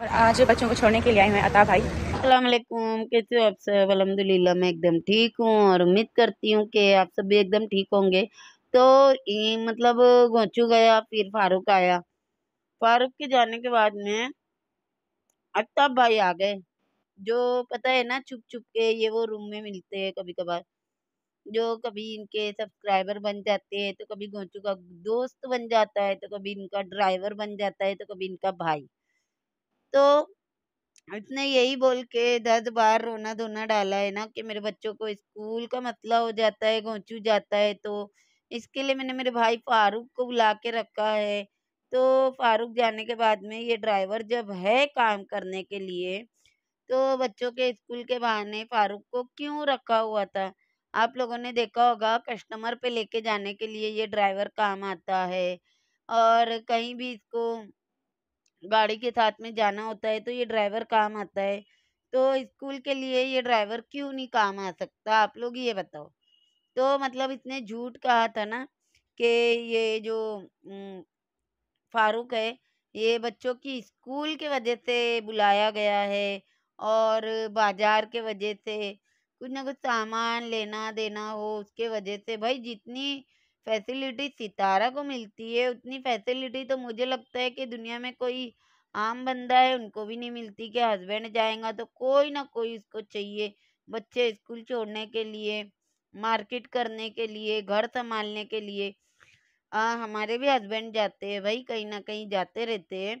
और आज बच्चों को छोड़ने के लिए आए हैं अता भाई। अस्सलामुअलैकुम, कैसे हो आप सब? अल्हम्दुलिल्लाह मैं एकदम ठीक हूँ और उम्मीद करती हूँ कि आप सब भी एकदम ठीक होंगे। तो मतलब गोंचू गया, फिर फारूक आया। फारूक के जाने के बाद में अता भाई आ गए, जो पता है ना छुप छुप के ये वो रूम में मिलते हैं कभी कभार, जो कभी इनके सब्सक्राइबर बन जाते हैं, तो कभी गोंचू का दोस्त बन जाता है, तो कभी इनका ड्राइवर बन जाता है, तो कभी इनका भाई। तो इसने यही बोल के 10 बार रोना धोना डाला है ना कि मेरे बच्चों को स्कूल का मतला हो जाता है, गोंचू जाता है, तो इसके लिए मैंने मेरे भाई फारूक को बुला के रखा है। तो फारूक जाने के बाद में ये ड्राइवर जब है काम करने के लिए, तो बच्चों के स्कूल के बहाने फारूक को क्यों रखा हुआ था? आप लोगों ने देखा होगा, कस्टमर पे लेके जाने के लिए ये ड्राइवर काम आता है, और कहीं भी इसको गाड़ी के साथ में जाना होता है तो ये ड्राइवर काम आता है। तो स्कूल के लिए ये ड्राइवर क्यों नहीं काम आ सकता, आप लोग ये बताओ। तो मतलब इसने झूठ कहा था ना कि ये जो फारूक है ये बच्चों की स्कूल के वजह से बुलाया गया है, और बाजार के वजह से कुछ ना कुछ सामान लेना देना हो उसके वजह से। भाई जितनी फैसिलिटी सितारा को मिलती है उतनी फैसिलिटी तो मुझे लगता है कि दुनिया में कोई आम बंदा है उनको भी नहीं मिलती, कि हस्बैंड जाएगा तो कोई ना कोई उसको चाहिए, बच्चे स्कूल छोड़ने के लिए, मार्केट करने के लिए, घर संभालने के लिए। हमारे भी हस्बैंड जाते हैं भाई, कहीं ना कहीं जाते रहते हैं,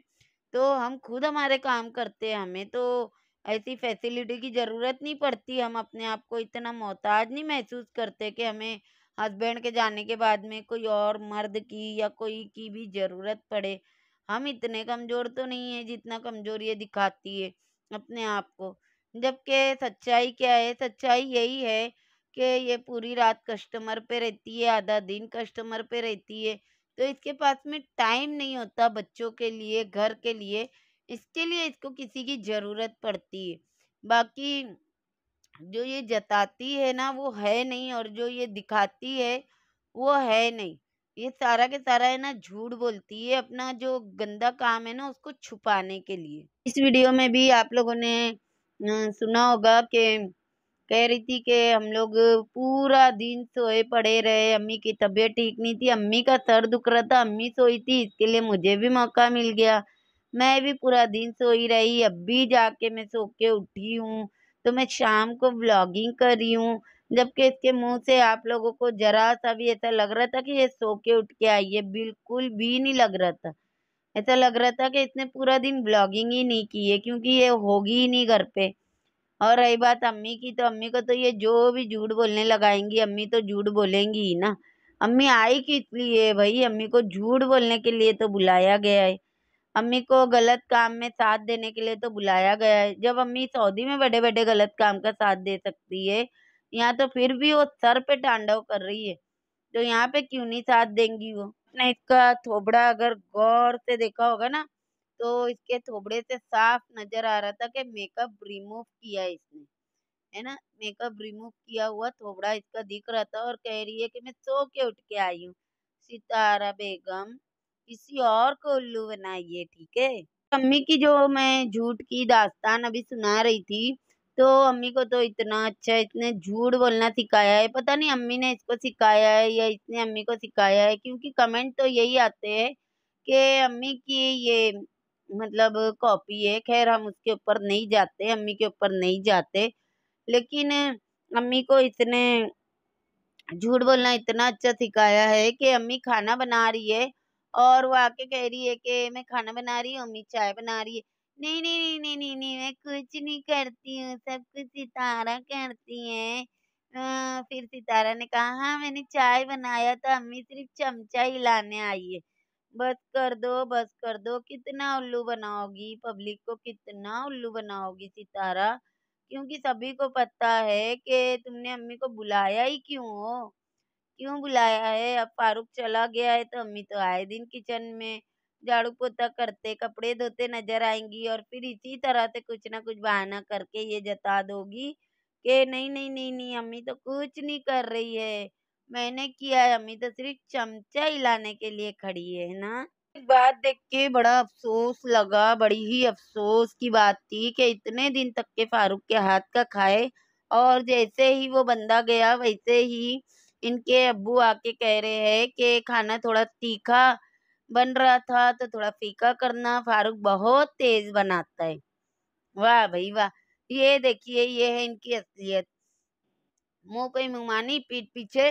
तो हम खुद हमारे काम करते हैं, हमें तो ऐसी फैसिलिटी की ज़रूरत नहीं पड़ती, हम अपने आप को इतना मोहताज नहीं महसूस करते कि हमें हस्बैंड के जाने के बाद में कोई और मर्द की या कोई की भी ज़रूरत पड़े। हम इतने कमज़ोर तो नहीं है जितना कमज़ोर ये दिखाती है अपने आप को, जबकि सच्चाई क्या है? सच्चाई यही है कि ये पूरी रात कस्टमर पे रहती है, आधा दिन कस्टमर पे रहती है, तो इसके पास में टाइम नहीं होता बच्चों के लिए, घर के लिए, इसके लिए इसको किसी की ज़रूरत पड़ती है। बाकी जो ये जताती है ना वो है नहीं, और जो ये दिखाती है वो है नहीं, ये सारा के सारा है ना झूठ बोलती है, अपना जो गंदा काम है ना उसको छुपाने के लिए। इस वीडियो में भी आप लोगों ने सुना होगा कि कह रही थी कि हम लोग पूरा दिन सोए पड़े रहे, अम्मी की तबीयत ठीक नहीं थी, अम्मी का सर दुख रहा था, अम्मी सोई थी, इसके लिए मुझे भी मौका मिल गया, मैं भी पूरा दिन सोई रही, अब भी जाके मैं सो के उठी हूँ, तो मैं शाम को व्लॉगिंग कर रही हूँ। जबकि इसके मुंह से आप लोगों को जरा सा भी ऐसा लग रहा था कि ये सो के उठ के आई है, बिल्कुल भी नहीं लग रहा था, ऐसा लग रहा था कि इसने पूरा दिन व्लॉगिंग ही नहीं की है, क्योंकि ये होगी ही नहीं घर पे। और रही बात अम्मी की, तो अम्मी को तो ये जो भी झूठ बोलने लगाएंगी अम्मी तो झूठ बोलेंगी ही ना, अम्मी आई किस लिए भाई? अम्मी को झूठ बोलने के लिए तो बुलाया गया है, अम्मी को गलत काम में साथ देने के लिए तो बुलाया गया है। जब अम्मी सऊदी में बड़े बड़े गलत काम का साथ दे सकती है, यहाँ तो फिर भी वो सर पे तांडव कर रही है, तो यहाँ पे क्यों नहीं साथ देंगी वो? ना इसका थोबड़ा अगर गौर से देखा होगा ना, तो इसके थोबड़े से साफ नजर आ रहा था कि मेकअप रिमूव किया इसने, है ना, मेकअप रिमूव किया हुआ थोबड़ा इसका दिख रहा था। और कह रही है कि मैं सो के उठ के आई हूँ। सितारा बेगम किसी और को उल्लू बनाइए, ठीक है। अम्मी की जो मैं झूठ की दास्तान अभी सुना रही थी, तो अम्मी को तो इतना अच्छा इसने झूठ बोलना सिखाया है, पता नहीं अम्मी ने इसको सिखाया है या इसने अम्मी को सिखाया है, क्योंकि कमेंट तो यही आते हैं कि अम्मी की ये मतलब कॉपी है। खैर हम उसके ऊपर नहीं जाते, अम्मी के ऊपर नहीं जाते, लेकिन अम्मी को इसने झूठ बोलना इतना अच्छा सिखाया है कि अम्मी खाना बना रही है और वो आके कह रही है कि मैं खाना बना रही हूँ, अम्मी चाय बना रही है, नहीं नहीं नहीं नहीं नहीं नहीं मैं कुछ नहीं करती हूँ, सब कुछ सितारा करती है। फिर सितारा ने कहा हाँ मैंने चाय बनाया था, अम्मी सिर्फ चमचा हिलाने आई है, बस कर दो बस कर दो। कितना उल्लू बनाओगी पब्लिक को, कितना उल्लू बनाओगी सितारा, क्योंकि सभी को पता है कि तुमने अम्मी को बुलाया ही क्यों हो, क्यों बुलाया है। अब फारूक चला गया है तो अम्मी तो आए दिन किचन में झाड़ू पोता करते, कपड़े धोते नजर आएंगी, और फिर इसी तरह से कुछ ना कुछ बहाना करके ये जता दोगी कि नहीं नहीं नहीं नहीं अम्मी तो कुछ नहीं कर रही है, मैंने किया है, अम्मी तो सिर्फ चमचा हिलाने के लिए खड़ी है ना। बात देख के बड़ा अफसोस लगा। बड़ी ही अफसोस की बात थी कि इतने दिन तक के फारूक के हाथ का खाए, और जैसे ही वो बंदा गया वैसे ही इनके अब्बू आके कह रहे हैं कि खाना थोड़ा तीखा बन रहा था तो थोड़ा फीका करना, फारूक बहुत तेज बनाता है। वाह भाई वाह, ये देखिए ये है इनकी असलियत, मुंह पे मुंहमानी पीठ पीछे।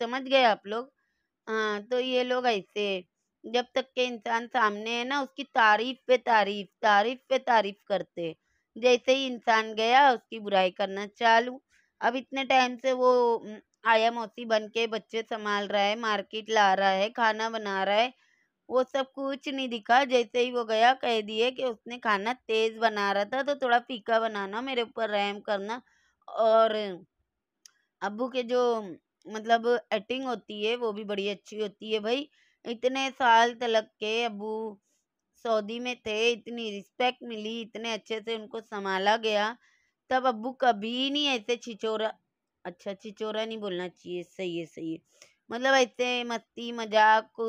समझ गए आप लोग? हाँ, तो ये लोग ऐसे जब तक के इंसान सामने है ना उसकी तारीफ पे तारीफ करते, जैसे ही इंसान गया उसकी बुराई करना चालू। अब इतने टाइम से वो आया मौसी बन के बच्चे संभाल रहा है, मार्केट ला रहा है, खाना बना रहा है, वो सब कुछ नहीं दिखा। जैसे ही वो गया कह दिए कि उसने खाना तेज बना रहा था तो थोड़ा फीका बनाना, मेरे ऊपर रहम करना। और अब्बू के जो मतलब एक्टिंग होती है वो भी बड़ी अच्छी होती है भाई। इतने साल तलक के अबू सऊदी में थे, इतनी रिस्पेक्ट मिली, इतने अच्छे से उनको संभाला गया, तब अबू कभी नहीं ऐसे छिचोरा, अच्छा छिचोरा नहीं बोलना चाहिए, सही है सही है, मतलब ऐसे मस्ती मजाक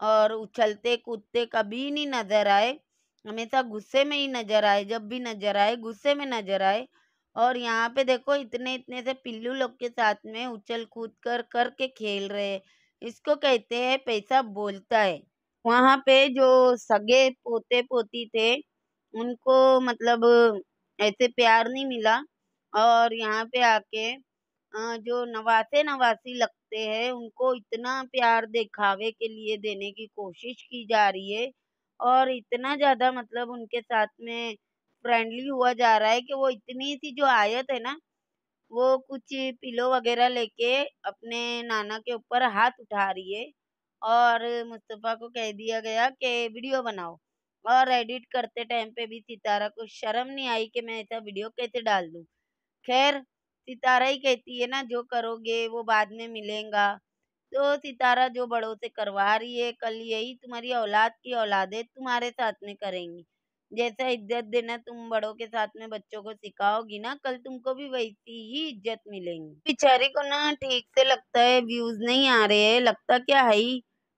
और उछलते कूदते कभी नहीं नज़र आए, हमेशा गुस्से में ही नज़र आए, जब भी नज़र आए गुस्से में नज़र आए। और यहाँ पे देखो इतने से पिल्लू लोग के साथ में उछल कूद करके खेल रहे, इसको कहते हैं पैसा बोलता है। वहाँ पे जो सगे पोते पोती थे उनको मतलब ऐसे प्यार नहीं मिला, और यहाँ पे आके जो नवासे नवासी लगते हैं उनको इतना प्यार दिखावे के लिए देने की कोशिश की जा रही है, और इतना ज़्यादा मतलब उनके साथ में फ्रेंडली हुआ जा रहा है कि वो इतनी सी जो आयत है ना वो कुछ पिलो वगैरह लेके अपने नाना के ऊपर हाथ उठा रही है। और मुस्तफ़ा को कह दिया गया कि वीडियो बनाओ, और एडिट करते टाइम पे भी सितारा को शर्म नहीं आई कि मैं ऐसा वीडियो कैसे डाल दूँ। खैर सितारा ही कहती है ना जो करोगे वो बाद में मिलेगा, तो सितारा जो बड़ों से करवा रही है, कल यही तुम्हारी औलाद की औलादें तुम्हारे साथ में करेंगी, जैसा इज्जत देना तुम बड़ों के साथ में बच्चों को सिखाओगी ना, कल तुमको भी वैसी ही इज्जत मिलेगी। बेचारी को ना ठीक से लगता है व्यूज नहीं आ रहे हैं, लगता क्या है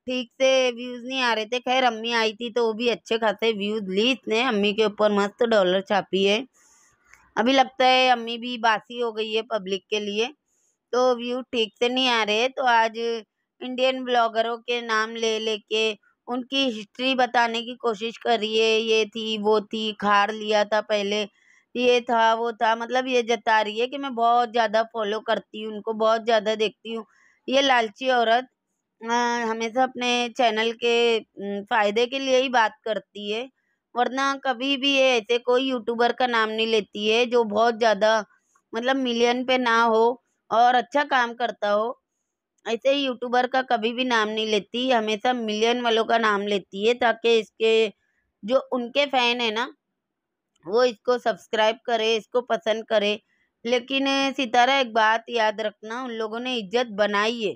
ठीक से व्यूज नहीं आ रहे थे। खैर अम्मी आई थी तो वो भी अच्छे खासे व्यूज ली, इसने अम्मी के ऊपर मस्त डॉलर छापी है। अभी लगता है अम्मी भी बासी हो गई है पब्लिक के लिए, तो व्यू ठीक से नहीं आ रहे। तो आज इंडियन ब्लॉगरों के नाम ले लेके उनकी हिस्ट्री बताने की कोशिश करिए, ये थी वो थी, खार लिया था पहले, ये था वो था, मतलब ये जता रही है कि मैं बहुत ज़्यादा फॉलो करती हूँ उनको, बहुत ज़्यादा देखती हूँ। ये लालची औरत हमेशा अपने चैनल के फ़ायदे के लिए ही बात करती है, वरना कभी भी ये ऐसे कोई यूट्यूबर का नाम नहीं लेती है जो बहुत ज़्यादा मतलब मिलियन पे ना हो और अच्छा काम करता हो, ऐसे ही यूट्यूबर का कभी भी नाम नहीं लेती, हमेशा मिलियन वालों का नाम लेती है, ताकि इसके जो उनके फ़ैन है ना वो इसको सब्सक्राइब करे, इसको पसंद करे। लेकिन सितारा एक बात याद रखना, उन लोगों ने इज्जत बनाई है,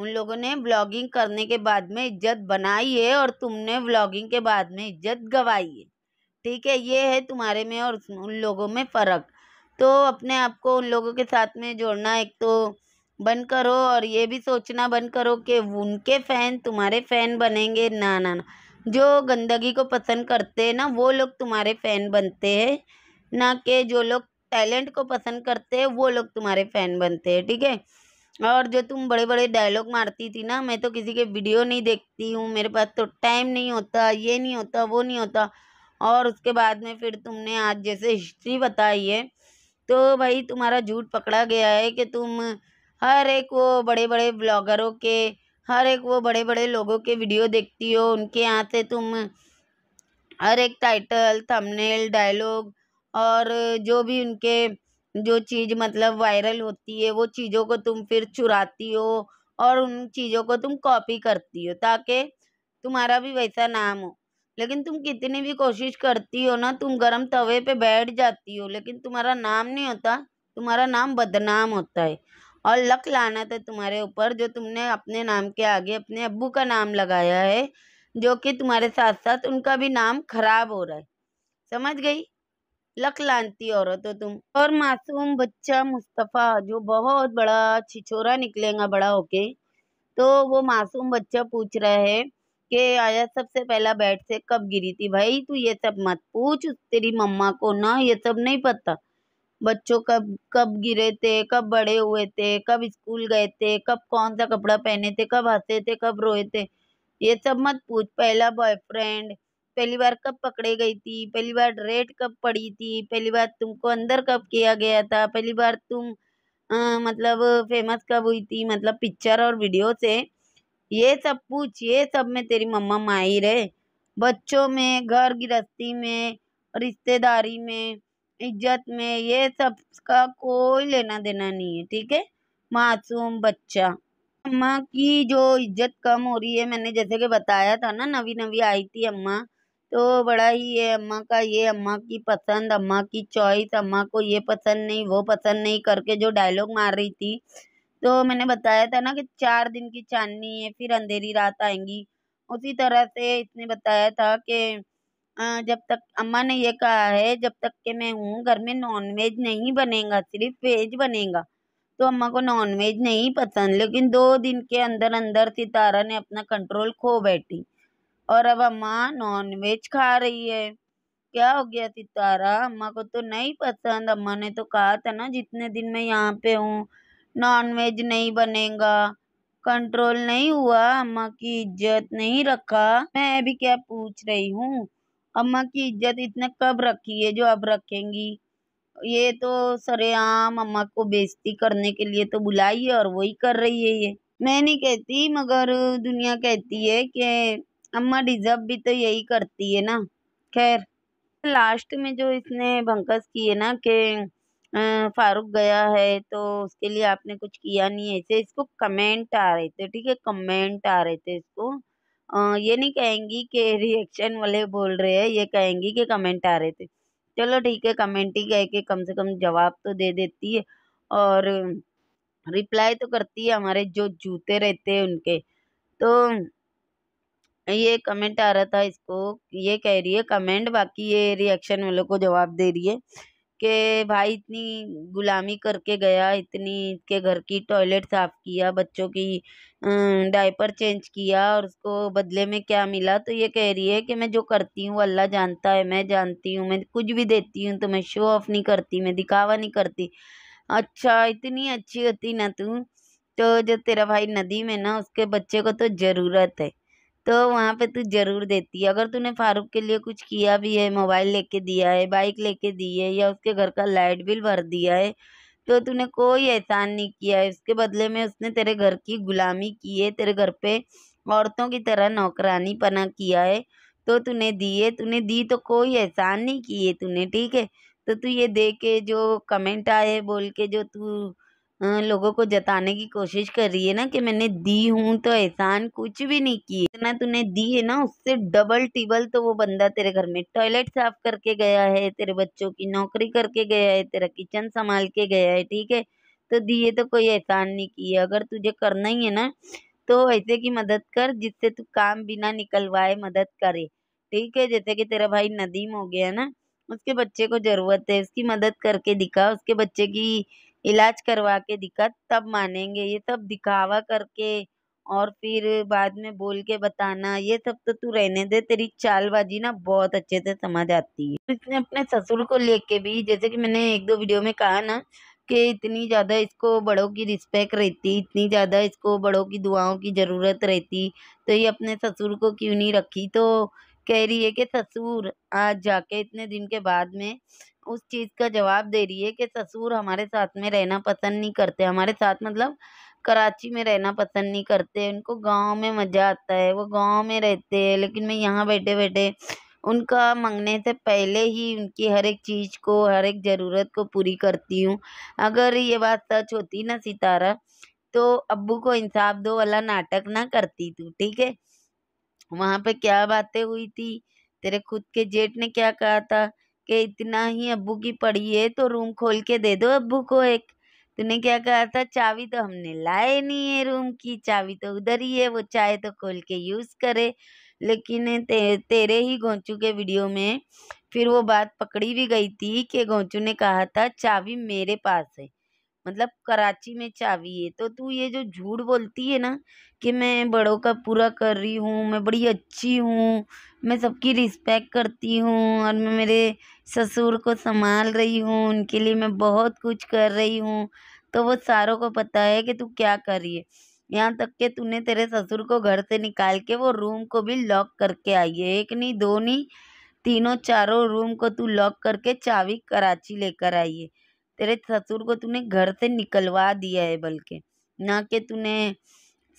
उन लोगों ने व्लॉगिंग करने के बाद में इज्जत बनाई है, और तुमने व्लॉगिंग के बाद में इज्जत गंवाई है, ठीक है? ये है तुम्हारे में और उन लोगों में फ़र्क। तो अपने आप को उन लोगों के साथ में जोड़ना एक तो बंद करो, और ये भी सोचना बंद करो कि उनके फ़ैन तुम्हारे फ़ैन बनेंगे, ना ना ना, जो गंदगी को पसंद करते हैं ना वो लोग तुम्हारे फ़ैन बनते हैं, ना कि जो लोग टैलेंट को पसंद करते हैं वो लोग तुम्हारे फ़ैन बनते हैं, ठीक है? और जो तुम बड़े बड़े डायलॉग मारती थी ना, मैं तो किसी के वीडियो नहीं देखती हूँ, मेरे पास तो टाइम नहीं होता, ये नहीं होता वो नहीं होता, और उसके बाद में फिर तुमने आज जैसे हिस्ट्री बताई है, तो भाई तुम्हारा झूठ पकड़ा गया है कि तुम हर एक वो बड़े बड़े ब्लॉगरों के, हर एक वो बड़े बड़े लोगों के वीडियो देखती हो, उनके यहाँ से तुम हर एक टाइटल थंबनेल डायलॉग और जो भी उनके जो चीज़ मतलब वायरल होती है वो चीज़ों को तुम फिर चुराती हो और उन चीज़ों को तुम कॉपी करती हो ताकि तुम्हारा भी वैसा नाम हो। लेकिन तुम कितनी भी कोशिश करती हो ना, तुम गर्म तवे पे बैठ जाती हो, लेकिन तुम्हारा नाम नहीं होता, तुम्हारा नाम बदनाम होता है, और लक लानत है तुम्हारे ऊपर जो तुमने अपने नाम के आगे अपने अब्बू का नाम लगाया है, जो कि तुम्हारे साथ साथ उनका भी नाम खराब हो रहा है। समझ गई? लक लानती औरत हो तुम। और मासूम बच्चा मुस्तफ़ा जो बहुत बड़ा छिछोरा निकलेगा बड़ा होके, तो वो मासूम बच्चा पूछ रहा है के आया सबसे पहला बेड से कब गिरी थी? भाई तू ये सब मत पूछ तेरी मम्मा को ना, ये सब नहीं पता बच्चों कब कब गिरे थे, कब बड़े हुए थे, कब स्कूल गए थे, कब कौन सा कपड़ा पहने थे, कब हंसे थे, कब रोए थे, ये सब मत पूछ। पहला बॉयफ्रेंड, पहली बार कब पकड़े गई थी, पहली बार रेड कब पड़ी थी, पहली बार तुमको अंदर कब किया गया था, पहली बार तुम मतलब फेमस कब हुई थी, मतलब पिक्चर और वीडियो से, ये सब पूछ। ये सब में तेरी मम्मा माहिर है। बच्चों में, घर गृहस्थी में, रिश्तेदारी में, इज्जत में, ये सब का कोई लेना देना नहीं है, ठीक है? मासूम बच्चा। अम्मा की जो इज्जत कम हो रही है, मैंने जैसे कि बताया था ना, नवी नवी आई थी अम्मा, तो बड़ा ही ये अम्मा का, ये अम्मा की पसंद, अम्मा की चॉइस, अम्मा को ये पसंद नहीं वो पसंद नहीं करके जो डायलॉग मार रही थी। तो मैंने बताया था ना कि 4 दिन की चांदनी है फिर अंधेरी रात आएंगी, उसी तरह से इसने बताया था कि जब तक अम्मा ने ये कहा है जब तक के मैं हूँ घर में नॉनवेज नहीं बनेगा, सिर्फ वेज बनेगा, तो अम्मा को नॉनवेज नहीं पसंद। लेकिन 2 दिन के अंदर अंदर सितारा ने अपना कंट्रोल खो बैठी और अब अम्मा नॉनवेज खा रही है। क्या हो गया सितारा? अम्मा को तो नहीं पसंद, अम्मा ने तो कहा था ना जितने दिन मैं यहाँ पे हूँ नॉनवेज नहीं बनेगा। कंट्रोल नहीं हुआ, अम्मा की इज्जत नहीं रखा। मैं अभी क्या पूछ रही हूँ, अम्मा की इज्जत इतने कब रखी है जो अब रखेंगी? ये तो सरेआम अम्मा को बेइज्जती करने के लिए तो बुलाई है और वही कर रही है। ये मैं नहीं कहती मगर दुनिया कहती है कि अम्मा डिजर्व भी तो यही करती है ना। खैर लास्ट में जो इसने भंकस की है ना कि फारूक गया है तो उसके लिए आपने कुछ किया नहीं है, ऐसे इसको कमेंट आ रहे थे, ठीक है? कमेंट आ रहे थे इसको, ये नहीं कहेंगी कि रिएक्शन वाले बोल रहे हैं, ये कहेंगी कि कमेंट आ रहे थे। चलो ठीक है, कमेंट ही कह के कम से कम जवाब तो दे देती है और रिप्लाई तो करती है हमारे जो जूते रहते हैं उनके। तो ये कमेंट आ रहा था, इसको ये कह रही है कमेंट, बाकी ये रिएक्शन वालों को जवाब दे रही है कि भाई इतनी गुलामी करके गया, इतनी के घर की टॉयलेट साफ़ किया, बच्चों की डायपर चेंज किया और उसको बदले में क्या मिला? तो ये कह रही है कि मैं जो करती हूँ अल्लाह जानता है, मैं जानती हूँ, मैं कुछ भी देती हूँ तो मैं शो ऑफ नहीं करती, मैं दिखावा नहीं करती। अच्छा इतनी अच्छी होती ना तू, तो जो तेरा भाई नदीम है ना उसके बच्चे को तो ज़रूरत है तो वहाँ पे तू ज़रूर देती है। अगर तूने फारूक के लिए कुछ किया भी है, मोबाइल लेके दिया है, बाइक लेके दी है या उसके घर का लाइट बिल भर दिया है, तो तूने कोई एहसान नहीं किया है। उसके बदले में उसने तेरे घर की गुलामी की है, तेरे घर पे औरतों की तरह नौकरानी पना किया है, तो तूने दी है, तूने दी तो कोई एहसान नहीं किए तूने, ठीक है? तो तू ये दे के जो कमेंट आए बोल के जो तू लोगों को जताने की कोशिश कर रही है ना कि मैंने दी हूँ तो एहसान कुछ भी नहीं किए, इतना तूने दी है ना उससे डबल टिबल तो वो बंदा तेरे घर में टॉयलेट साफ करके गया है, तेरे बच्चों की नौकरी करके गया है, तेरा किचन संभाल के गया है, ठीक है? तो दिए तो कोई एहसान नहीं किए। अगर तुझे करना ही है ना तो ऐसे की मदद कर जिससे तू काम बिना निकलवाए मदद करे, ठीक है? जैसे कि तेरा भाई नदीम हो गया ना, उसके बच्चे को ज़रूरत है, उसकी मदद करके दिखा, उसके बच्चे की इलाज करवा के दिखा, तब मानेंगे। ये सब दिखावा करके और फिर बाद में बोल के बताना, ये सब तो तू रहने दे, तेरी चालबाजी ना बहुत अच्छे से समझ आती है। इसने अपने ससुर को लेके भी, जैसे कि मैंने 1-2 वीडियो में कहा ना कि इतनी ज़्यादा इसको बड़ों की रिस्पेक्ट रहती, इतनी ज़्यादा इसको बड़ों की दुआओं की ज़रूरत रहती, तो ये अपने ससुर को क्यों नहीं रखी? तो कह रही है कि ससुर, आज जाके इतने दिन के बाद में उस चीज़ का जवाब दे रही है कि ससुर हमारे साथ में रहना पसंद नहीं करते, हमारे साथ मतलब कराची में रहना पसंद नहीं करते, उनको गांव में मज़ा आता है, वो गांव में रहते हैं, लेकिन मैं यहाँ बैठे बैठे उनका मांगने से पहले ही उनकी हर एक चीज़ को, हर एक ज़रूरत को पूरी करती हूँ। अगर ये बात सच होती ना सितारा तो अब्बू को इंसाफ दो वाला नाटक ना करती तू, ठीक है? वहाँ पे क्या बातें हुई थी, तेरे खुद के जेठ ने क्या कहा था कि इतना ही अब्बू की पड़ी है तो रूम खोल के दे दो अब्बू को एक, तूने क्या कहा था? चाबी तो हमने लाए नहीं है रूम की, चाबी तो उधर ही है, वो चाहे तो खोल के यूज़ करे। लेकिन तेरे ही गोंचू के वीडियो में फिर वो बात पकड़ी भी गई थी कि गोंचू ने कहा था चाबी मेरे पास है, मतलब कराची में चाबी है। तो तू ये जो झूठ बोलती है ना कि मैं बड़ों का पूरा कर रही हूँ, मैं बड़ी अच्छी हूँ, मैं सबकी रिस्पेक्ट करती हूँ और मैं मेरे ससुर को संभाल रही हूँ, उनके लिए मैं बहुत कुछ कर रही हूँ, तो वो सारों को पता है कि तू क्या कर रही है। यहाँ तक कि तूने तेरे ससुर को घर से निकाल के वो रूम को भी लॉक करके आई है, एक नहीं दो नहीं तीनों चारों रूम को तू लॉक करके चाबी कराची लेकर आई है। तेरे ससुर को तूने घर से निकलवा दिया है, बल्कि ना कि तूने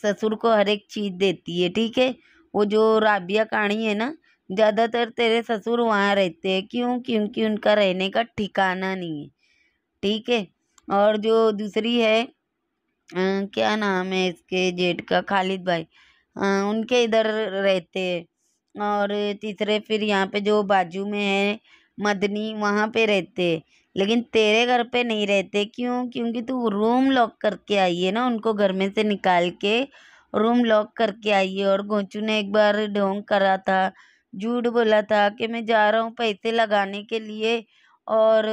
ससुर को हर एक चीज़ देती है, ठीक है। वो जो राबिया काणी है ना, ज़्यादातर तेरे ससुर वहाँ रहते हैं, क्यों? क्योंकि उनका रहने का ठिकाना नहीं है, ठीक है। और जो दूसरी है क्या नाम है इसके जेठ का, खालिद भाई, उनके इधर रहते हैं। और तीसरे फिर यहाँ पे जो बाजू में है मदनी, वहाँ पे रहते हैं, लेकिन तेरे घर पे नहीं रहते। क्यों? क्योंकि तू रूम लॉक करके आई है ना, उनको घर में से निकाल के रूम लॉक करके आई है। और गोंचू ने एक बार ढोंग करा था, झूठ बोला था कि मैं जा रहा हूँ पैसे लगाने के लिए, और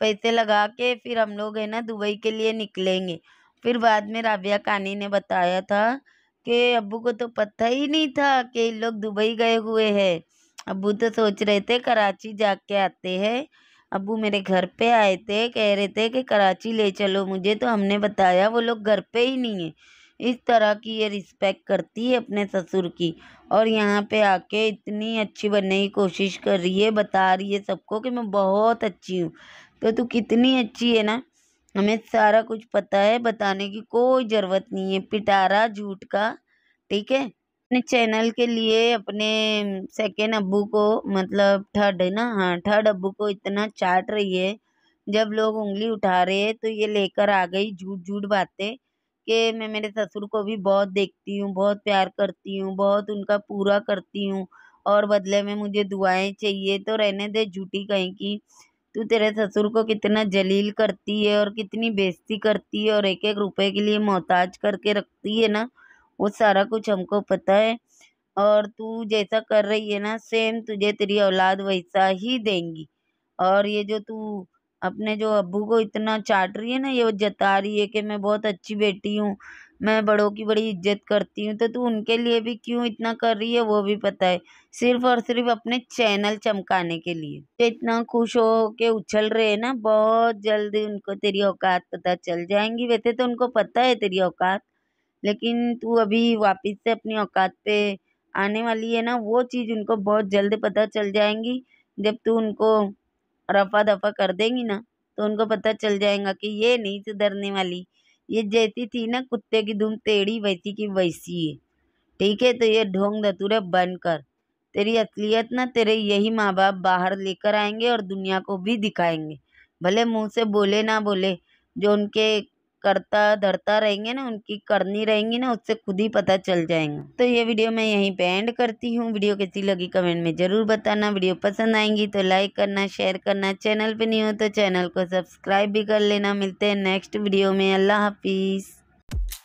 पैसे लगा के फिर हम लोग है ना दुबई के लिए निकलेंगे। फिर बाद में राबिया काणी ने बताया था कि अब्बू को तो पता ही नहीं था कि इन लोग दुबई गए हुए हैं, अब्बू तो सोच रहे थे कराची जाके आते हैं। अब्बू मेरे घर पे आए थे, कह रहे थे कि कराची ले चलो मुझे, तो हमने बताया वो लोग घर पे ही नहीं है। इस तरह की ये रिस्पेक्ट करती है अपने ससुर की, और यहाँ पे आके इतनी अच्छी बनने की कोशिश कर रही है, बता रही है सबको कि मैं बहुत अच्छी हूँ। तो तू कितनी अच्छी है ना, हमें सारा कुछ पता है, बताने की कोई ज़रूरत नहीं है। पिटारा झूठ का, ठीक है। अपने चैनल के लिए अपने सेकंड अब्बू को, मतलब थर्ड है ना, हाँ थर्ड अब्बू को इतना चाट रही है, जब लोग उंगली उठा रहे हैं तो ये लेकर आ गई झूठ बातें कि मैं मेरे ससुर को भी बहुत देखती हूँ, बहुत प्यार करती हूँ, बहुत उनका पूरा करती हूँ, और बदले में मुझे दुआएँ चाहिए। तो रहने दे झूठी कहीं की, तू तेरे ससुर को कितना जलील करती है और कितनी बेइज्जती करती है और एक एक रुपए के लिए मोहताज करके रखती है ना, वो सारा कुछ हमको पता है। और तू जैसा कर रही है ना, सेम तुझे तेरी औलाद वैसा ही देंगी। और ये जो तू अपने जो अब्बू को इतना चाट रही है ना, ये जता रही है कि मैं बहुत अच्छी बेटी हूँ, मैं बड़ों की बड़ी इज्जत करती हूँ, तो तू उनके लिए भी क्यों इतना कर रही है वो भी पता है, सिर्फ और सिर्फ अपने चैनल चमकाने के लिए। तो इतना खुश हो के उछल रहे हैं ना, बहुत जल्दी उनको तेरी औकात पता चल जाएंगी। वैसे तो उनको पता है तेरी औकात, लेकिन तू अभी वापस से अपनी औकात पे आने वाली है ना, वो चीज़ उनको बहुत जल्द पता चल जाएंगी। जब तू उनको रफा दफा कर देंगी ना, तो उनको पता चल जाएगा कि ये नहीं सुधरने वाली, ये जैसी थी ना कुत्ते की दुम टेढ़ी, वैसी की वैसी है, ठीक है। तो ये ढोंग धतूरे बंद कर, तेरी असलियत ना तेरे यही माँ बाप बाहर लेकर आएंगे और दुनिया को भी दिखाएंगे, भले मुंह से बोले ना बोले, जो उनके करता धरता रहेंगे ना, उनकी करनी रहेंगी ना, उससे खुद ही पता चल जाएगा। तो ये वीडियो मैं यहीं पे एंड करती हूँ। वीडियो कैसी लगी कमेंट में ज़रूर बताना, वीडियो पसंद आएंगी तो लाइक करना, शेयर करना, चैनल पे नहीं हो तो चैनल को सब्सक्राइब भी कर लेना। मिलते हैं नेक्स्ट वीडियो में, अल्लाह हाफ़िज़।